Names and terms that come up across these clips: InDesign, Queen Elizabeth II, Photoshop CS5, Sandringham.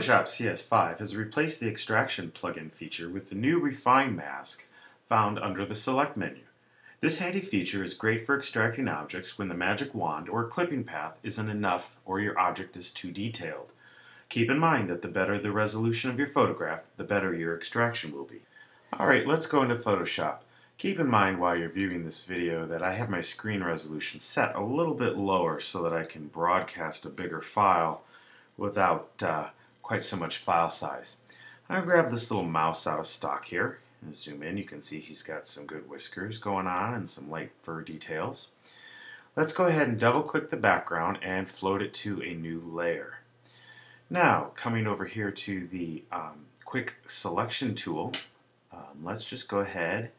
Photoshop CS5 has replaced the Extraction plugin feature with the new Refine mask found under the Select menu. This handy feature is great for extracting objects when the magic wand or clipping path isn't enough or your object is too detailed. Keep in mind that the better the resolution of your photograph, the better your extraction will be. Alright, let's go into Photoshop. Keep in mind while you're viewing this video that I have my screen resolution set a little bit lower so that I can broadcast a bigger file without quite so much file size. I grabbed this little mouse out of stock here and zoom in. You can see he's got some good whiskers going on and some light fur details. Let's go ahead and double click the background and float it to a new layer. Now coming over here to the quick selection tool, let's just go ahead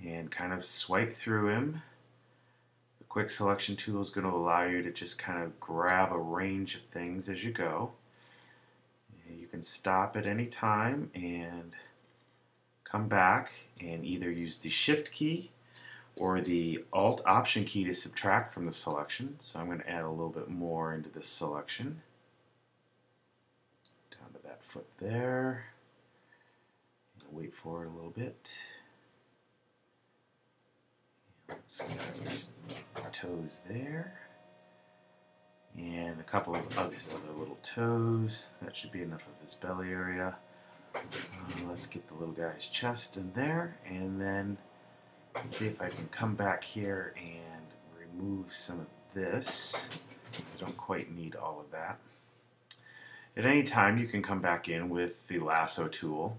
and kind of swipe through him. The quick selection tool is going to allow you to just kind of grab a range of things as you go. You can stop at any time and come back and either use the Shift key or the Alt Option key to subtract from the selection. So I'm going to add a little bit more into this selection. Down to that foot there. And wait for it a little bit. Let's get his toes there. And a couple of other little toes. That should be enough of his belly area. Let's get the little guy's chest in there, and then let's see if I can come back here and remove some of this. I don't quite need all of that. At any time you can come back in with the lasso tool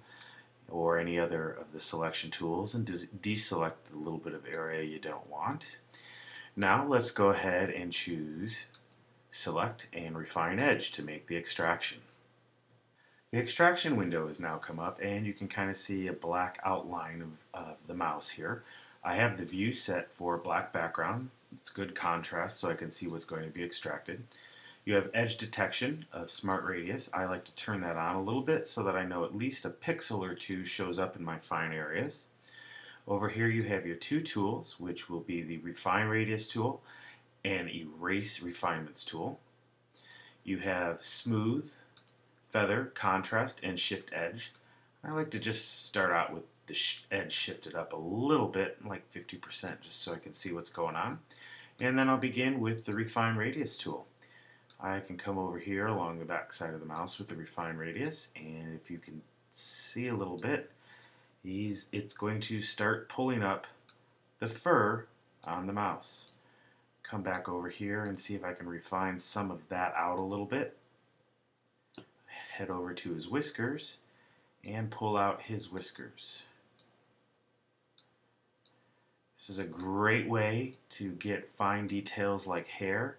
or any other of the selection tools and deselect the little bit of area you don't want. Now let's go ahead and choose Select and Refine Edge to make the extraction. The extraction window has now come up and you can kind of see a black outline of the mouse here. I have the view set for black background. It's good contrast so I can see what's going to be extracted. You have edge detection of smart radius. I like to turn that on a little bit so that I know at least a pixel or two shows up in my fine areas. Over here you have your two tools, which will be the refine radius tool and erase refinements tool. You have smooth, feather, contrast, and shift edge. I like to just start out with the edge shifted up a little bit, like 50%, just so I can see what's going on. And then I'll begin with the refine radius tool. I can come over here along the back side of the mouse with the refine radius, and if you can see a little bit, it's going to start pulling up the fur on the mouse. Come back over here and see if I can refine some of that out a little bit. Head over to his whiskers and pull out his whiskers. This is a great way to get fine details like hair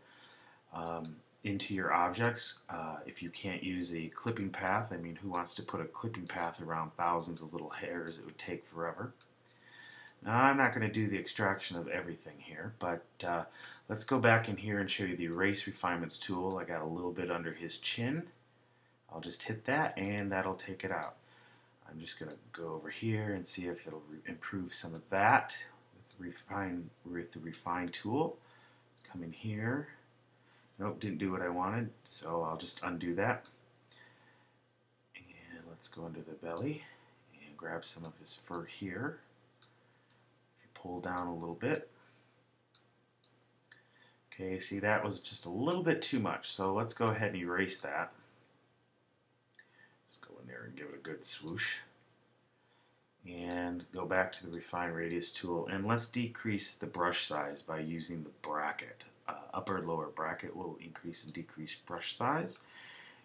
into your objects if you can't use a clipping path. I mean, who wants to put a clipping path around thousands of little hairs? It would take forever. Now, I'm not going to do the extraction of everything here, but let's go back in here and show you the erase refinements tool. I got a little bit under his chin. I'll just hit that and that'll take it out. I'm just going to go over here and see if it'll improve some of that with the refine tool. Let's come in here. Nope, didn't do what I wanted, so I'll just undo that. And let's go under the belly and grab some of his fur here. If you pull down a little bit. Okay, see, that was just a little bit too much, so let's go ahead and erase that. Let's go in there and give it a good swoosh. And go back to the Refine Radius tool, and let's decrease the brush size by using the bracket. Upper and lower bracket will increase and decrease brush size.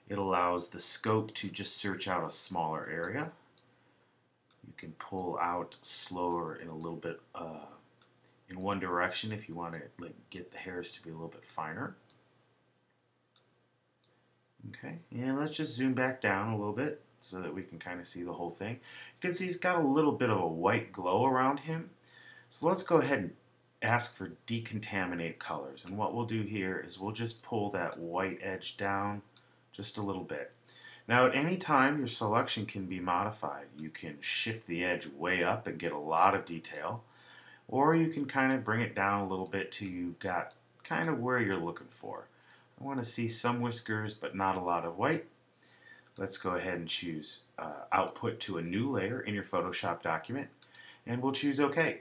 It allows the scope to just search out a smaller area. You can pull out slower in a little bit in one direction if you want to get the hairs to be a little bit finer. Okay, and let's just zoom back down a little bit so that we can kind of see the whole thing. You can see he's got a little bit of a white glow around him. So let's go ahead and ask for decontaminate colors. And what we'll do here is we'll just pull that white edge down just a little bit. Now at any time your selection can be modified. You can shift the edge way up and get a lot of detail, or you can kind of bring it down a little bit till you've got kind of where you're looking for. I want to see some whiskers but not a lot of white. Let's go ahead and choose output to a new layer in your Photoshop document, and we'll choose OK.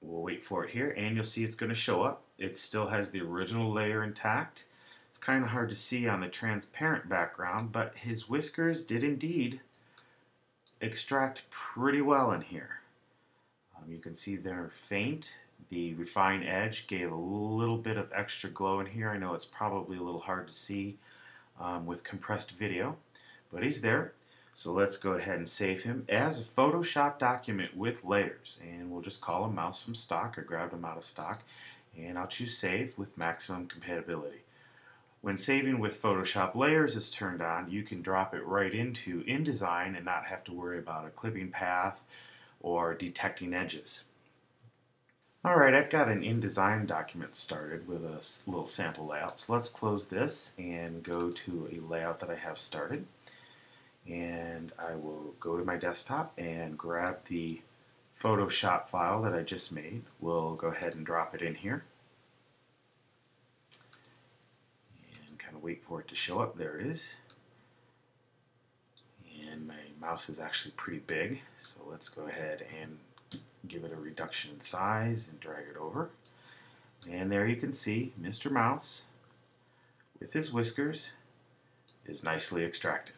We'll wait for it here, and you'll see it's going to show up. It still has the original layer intact. It's kind of hard to see on the transparent background, but his whiskers did indeed extract pretty well in here. You can see they're faint. The refined edge gave a little bit of extra glow in here. I know it's probably a little hard to see with compressed video, but he's there. So let's go ahead and save him as a Photoshop document with layers, and we'll just call him Mouse from Stock, or grab him out of stock, and I'll choose Save with Maximum Compatibility. When saving with Photoshop Layers is turned on, you can drop it right into InDesign and not have to worry about a clipping path or detecting edges. Alright, I've got an InDesign document started with a little sample layout, so let's close this and go to a layout that I have started. And I will go to my desktop and grab the Photoshop file that I just made. We'll go ahead and drop it in here. Wait for it to show up. There it is. And my mouse is actually pretty big, so let's go ahead and give it a reduction in size and drag it over. And there you can see Mr. Mouse with his whiskers is nicely extracted.